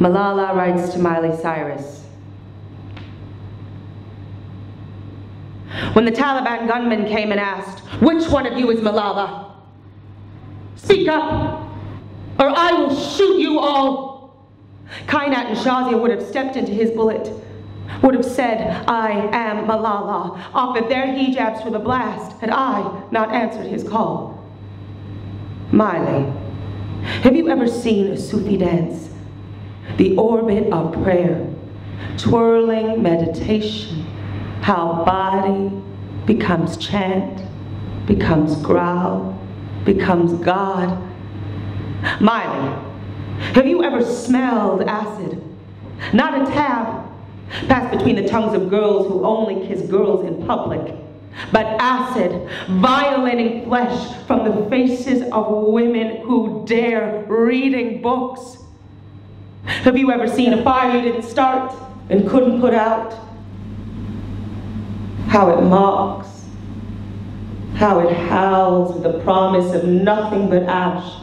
Malala writes to Miley Cyrus, when the Taliban gunmen came and asked, which one of you is Malala? Speak up, or I will shoot you all. Kainat and Shazia would have stepped into his bullet, would have said, I am Malala, offered their hijabs for the blast, had I not answered his call. Miley, have you ever seen a Sufi dance? The orbit of prayer, twirling meditation, how body becomes chant, becomes growl, becomes God. Miley, have you ever smelled acid? Not a tab, passed between the tongues of girls who only kiss girls in public, but acid violating flesh from the faces of women who dare reading books. Have you ever seen a fire you didn't start and couldn't put out? How it mocks, how it howls with the promise of nothing but ash.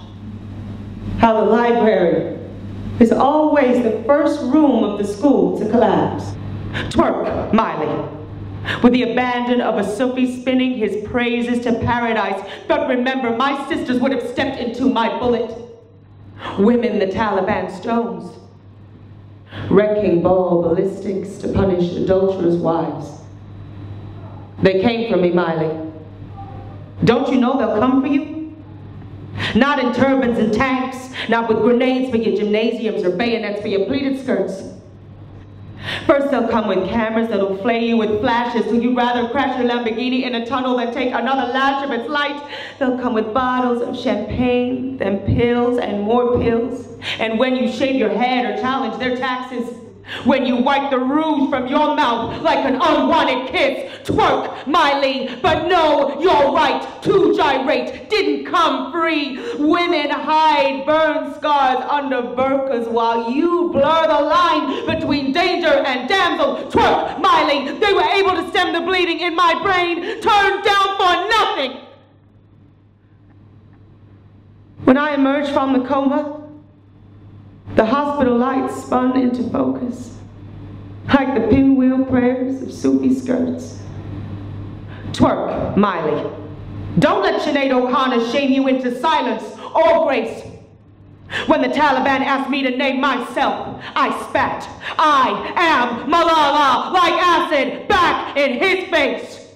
How the library is always the first room of the school to collapse. Twerk, Miley, with the abandon of a Sufi spinning his praises to paradise. But remember, my sisters would have stepped into my bullet. Women, the Taliban stones, wrecking ball ballistics to punish adulterous wives. They came for me, Miley. Don't you know they'll come for you? Not in turbans and tanks, not with grenades for your gymnasiums or bayonets for your pleated skirts. First they'll come with cameras that'll flay you with flashes till you'd rather crash your Lamborghini in a tunnel than take another lash of its light. They'll come with bottles of champagne, then pills and more pills. And when you shave your head or challenge their taxes, when you wipe the rouge from your mouth like an unwanted kiss, twerk, Miley, but know your right to gyrate didn't come free. Women hide burn scars under burkas while you blur the line between danger and damsel. Twerk, Miley, they were able to stem the bleeding in my brain, turned down for nothing. When I emerged from the coma, the hospital lights spun into focus, like the pinwheel prayers of Sufi skirts. Twerk, Miley. Don't let Sinead O'Connor shame you into silence or grace. When the Taliban asked me to name myself, I spat. I am Malala, like acid, back in his face.